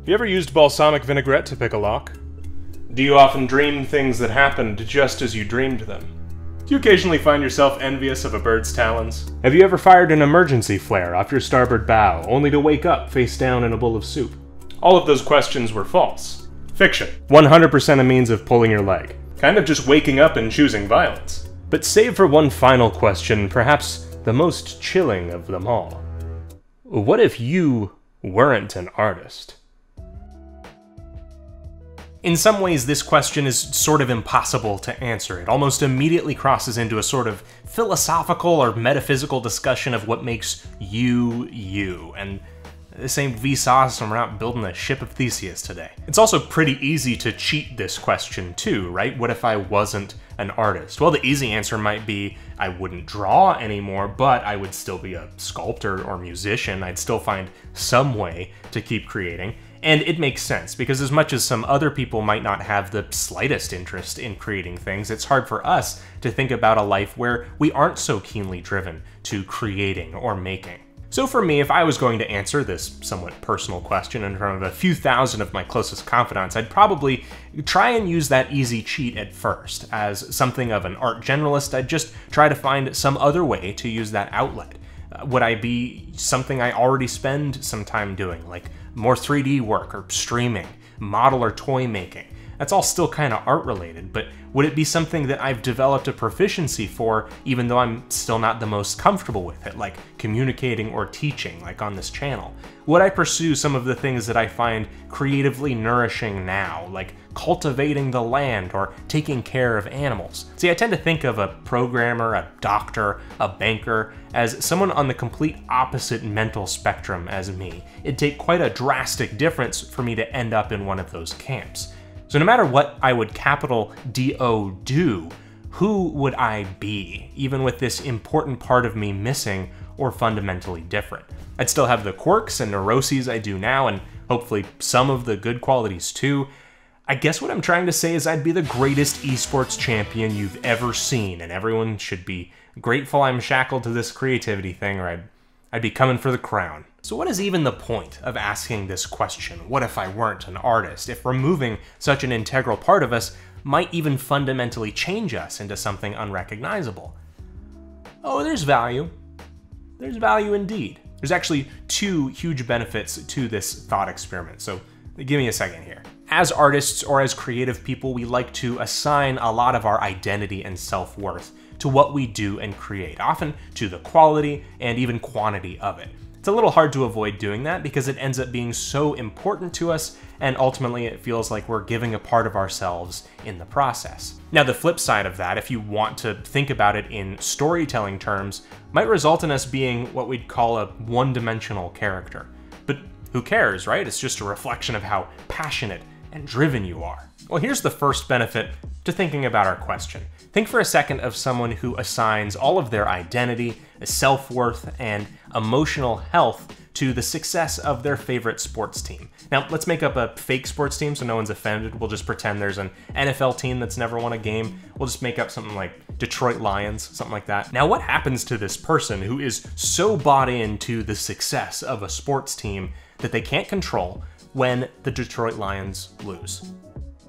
Have you ever used balsamic vinaigrette to pick a lock? Do you often dream things that happened just as you dreamed them? Do you occasionally find yourself envious of a bird's talons? Have you ever fired an emergency flare off your starboard bow, only to wake up face down in a bowl of soup? All of those questions were false. Fiction. 100% a means of pulling your leg. Kind of just waking up and choosing violence. But save for one final question, perhaps the most chilling of them all. What if you weren't an artist? In some ways, this question is sort of impossible to answer. It almost immediately crosses into a sort of philosophical or metaphysical discussion of what makes you, you. And this ain't Vsauce, and we're not building a Ship of Theseus today. It's also pretty easy to cheat this question too, right? What if I wasn't an artist? Well, the easy answer might be I wouldn't draw anymore, but I would still be a sculptor or musician. I'd still find some way to keep creating. And it makes sense, because as much as some other people might not have the slightest interest in creating things, it's hard for us to think about a life where we aren't so keenly driven to creating or making. So for me, if I was going to answer this somewhat personal question in front of a few thousand of my closest confidants, I'd probably try and use that easy cheat at first. As something of an art generalist, I'd just try to find some other way to use that outlet. Would I be something I already spend some time doing, like more 3D work or streaming, model or toy making? That's all still kind of art related, but would it be something that I've developed a proficiency for, even though I'm still not the most comfortable with it, like communicating or teaching, like on this channel? Would I pursue some of the things that I find creatively nourishing now, like cultivating the land or taking care of animals? See, I tend to think of a programmer, a doctor, a banker, as someone on the complete opposite mental spectrum as me. It'd take quite a drastic difference for me to end up in one of those camps. So no matter what I would capital D-O do, who would I be, even with this important part of me missing or fundamentally different? I'd still have the quirks and neuroses I do now, and hopefully some of the good qualities too. I guess what I'm trying to say is I'd be the greatest esports champion you've ever seen, and everyone should be grateful I'm shackled to this creativity thing, or I'd be coming for the crown. So what is even the point of asking this question, what if I weren't an artist, if removing such an integral part of us might even fundamentally change us into something unrecognizable? Oh, there's value. There's value indeed. There's actually two huge benefits to this thought experiment, so give me a second here. As artists or as creative people, we like to assign a lot of our identity and self-worth to what we do and create, often to the quality and even quantity of it. It's a little hard to avoid doing that because it ends up being so important to us, and ultimately it feels like we're giving a part of ourselves in the process. Now the flip side of that, if you want to think about it in storytelling terms, might result in us being what we'd call a one-dimensional character. But who cares, right? It's just a reflection of how passionate and driven you are. Well, here's the first benefit to thinking about our question. Think for a second of someone who assigns all of their identity, self-worth, and emotional health to the success of their favorite sports team. Now, let's make up a fake sports team so no one's offended. We'll just pretend there's an NFL team that's never won a game. We'll just make up something like Detroit Lions, something like that. Now, what happens to this person who is so bought into the success of a sports team that they can't control when the Detroit Lions lose?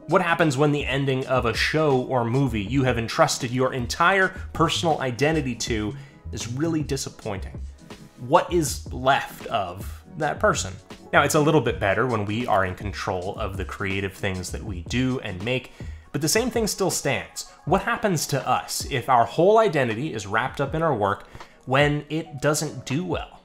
What happens when the ending of a show or movie you have entrusted your entire personal identity to is really disappointing? What is left of that person? Now, it's a little bit better when we are in control of the creative things that we do and make, but the same thing still stands. What happens to us if our whole identity is wrapped up in our work when it doesn't do well?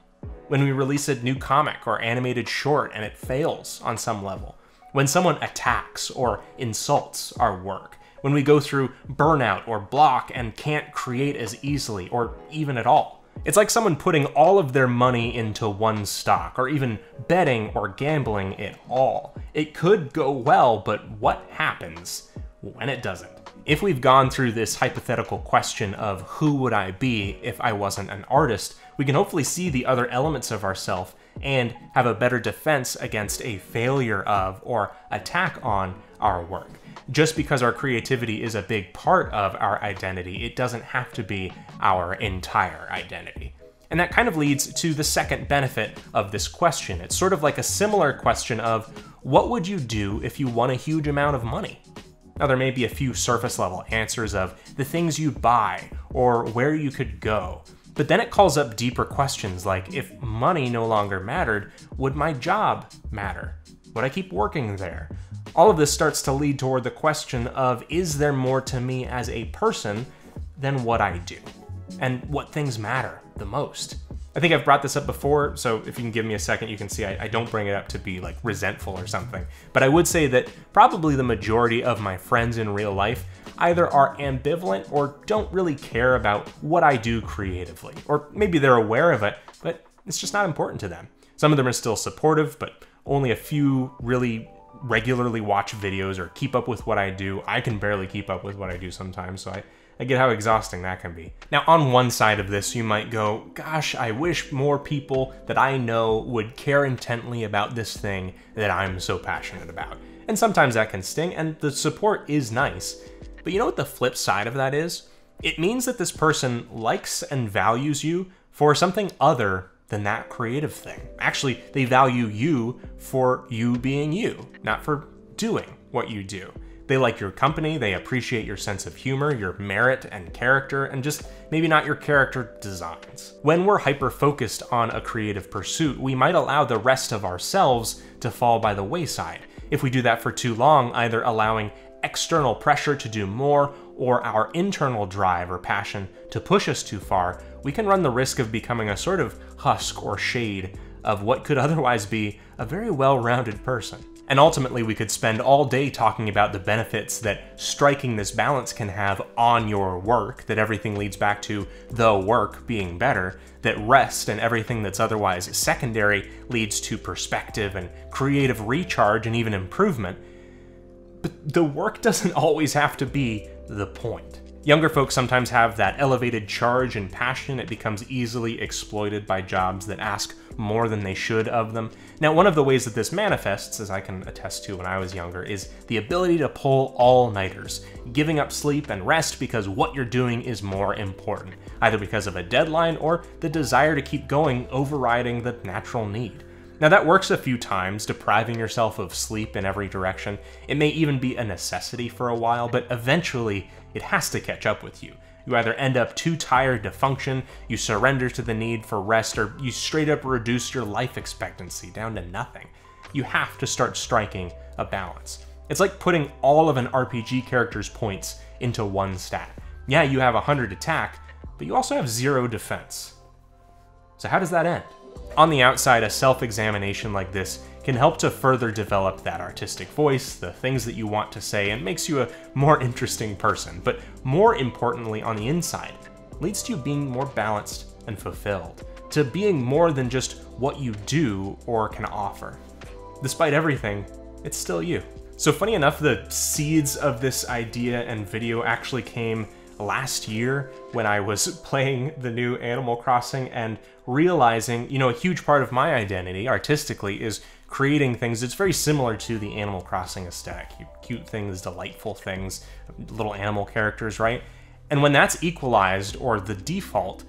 When we release a new comic or animated short and it fails on some level, when someone attacks or insults our work, when we go through burnout or block and can't create as easily or even at all. It's like someone putting all of their money into one stock or even betting or gambling it all. It could go well, but what happens when it doesn't? If we've gone through this hypothetical question of who would I be if I wasn't an artist, we can hopefully see the other elements of ourselves and have a better defense against a failure of or attack on our work. Just because our creativity is a big part of our identity, it doesn't have to be our entire identity. And that kind of leads to the second benefit of this question. It's sort of like a similar question of, what would you do if you won a huge amount of money? Now, there may be a few surface level answers of the things you'd buy or where you could go, but then it calls up deeper questions like, if money no longer mattered, would my job matter? Would I keep working there? All of this starts to lead toward the question of, is there more to me as a person than what I do? And what things matter the most? I think I've brought this up before, so if you can give me a second, you can see I don't bring it up to be like resentful or something. But I would say that probably the majority of my friends in real life either are ambivalent or don't really care about what I do creatively. Or maybe they're aware of it, but it's just not important to them. Some of them are still supportive, but only a few really regularly watch videos or keep up with what I do. I can barely keep up with what I do sometimes, so I get how exhausting that can be. Now, on one side of this, you might go, gosh, I wish more people that I know would care intently about this thing that I'm so passionate about. And sometimes that can sting, and the support is nice. But you know what the flip side of that is? It means that this person likes and values you for something other than that creative thing. Actually, they value you for you being you, not for doing what you do. They like your company, they appreciate your sense of humor, your merit and character, and just maybe not your character designs. When we're hyper-focused on a creative pursuit, we might allow the rest of ourselves to fall by the wayside. If we do that for too long, either allowing external pressure to do more or our internal drive or passion to push us too far, we can run the risk of becoming a sort of husk or shade of what could otherwise be a very well-rounded person. And ultimately, we could spend all day talking about the benefits that striking this balance can have on your work, that everything leads back to the work being better, that rest and everything that's otherwise secondary leads to perspective and creative recharge and even improvement. But the work doesn't always have to be the point. Younger folks sometimes have that elevated charge and passion. It becomes easily exploited by jobs that ask more than they should of them. Now, one of the ways that this manifests, as I can attest to when I was younger, is the ability to pull all-nighters, giving up sleep and rest because what you're doing is more important, either because of a deadline or the desire to keep going overriding the natural need. Now, that works a few times, depriving yourself of sleep in every direction. It may even be a necessity for a while, but eventually it has to catch up with you. You either end up too tired to function, you surrender to the need for rest, or you straight up reduce your life expectancy down to nothing. You have to start striking a balance. It's like putting all of an RPG character's points into one stat. Yeah, you have 100 attack, but you also have 0 defense. So how does that end? On the outside, a self-examination like this can help to further develop that artistic voice, the things that you want to say, and makes you a more interesting person. But more importantly, on the inside, leads to you being more balanced and fulfilled, to being more than just what you do or can offer. Despite everything, it's still you. So funny enough, the seeds of this idea and video actually came last year when I was playing the new Animal Crossing and realizing, you know, a huge part of my identity artistically is creating things that's very similar to the Animal Crossing aesthetic. Cute things, delightful things, little animal characters, right? And when that's equalized or the default,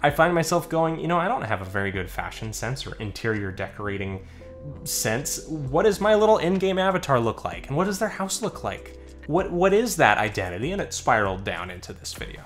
I find myself going, you know, I don't have a very good fashion sense or interior decorating sense. What does my little in-game avatar look like? And what does their house look like? What is that identity? And it spiraled down into this video.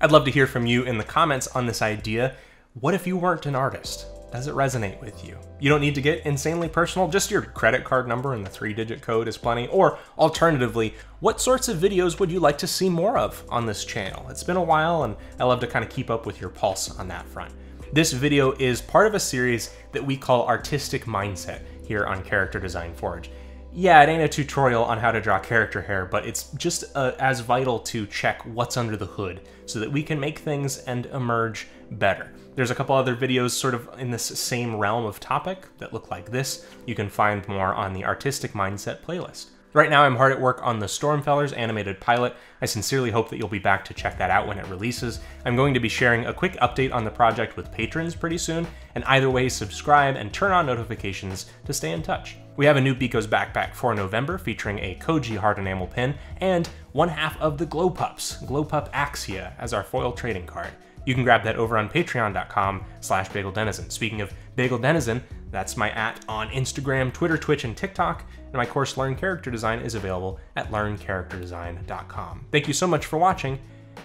I'd love to hear from you in the comments on this idea. What if you weren't an artist? Does it resonate with you? You don't need to get insanely personal, just your credit card number and the 3-digit code is plenty. Or alternatively, what sorts of videos would you like to see more of on this channel? It's been a while and I love to kind of keep up with your pulse on that front. This video is part of a series that we call Artistic Mindset here on Character Design Forge. Yeah, it ain't a tutorial on how to draw character hair, but it's just as vital to check what's under the hood so that we can make things and emerge better. There's a couple other videos sort of in this same realm of topic that look like this. You can find more on the Artistic Mindset playlist. Right now, I'm hard at work on the Stormfellers animated pilot. I sincerely hope that you'll be back to check that out when it releases. I'm going to be sharing a quick update on the project with patrons pretty soon, and either way, subscribe and turn on notifications to stay in touch. We have a new Beko's Backpack for November featuring a Koji hard enamel pin and 1/2 of the glow pups, glow pup Axia, as our foil trading card. You can grab that over on patreon.com/bageldenizen. Speaking of Bagel Denizen, That's my @ on Instagram, Twitter, Twitch, and TikTok. And my course, Learn Character Design, is available at learncharacterdesign.com. Thank you so much for watching,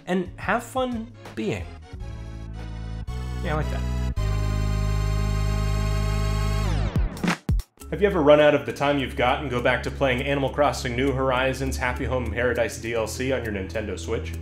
and have fun being. Yeah, I like that. Have you ever run out of the time you've got and go back to playing Animal Crossing New Horizons Happy Home Paradise DLC on your Nintendo Switch?